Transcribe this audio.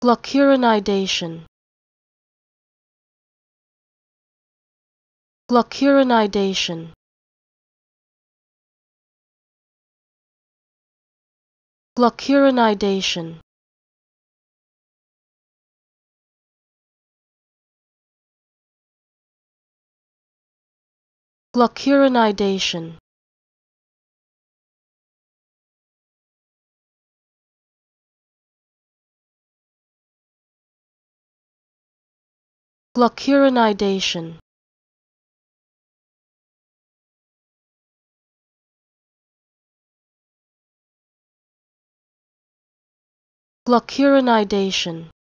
Glucuronidation. Glucuronidation. Glucuronidation. Glucuronidation. Glucuronidation. Glucuronidation.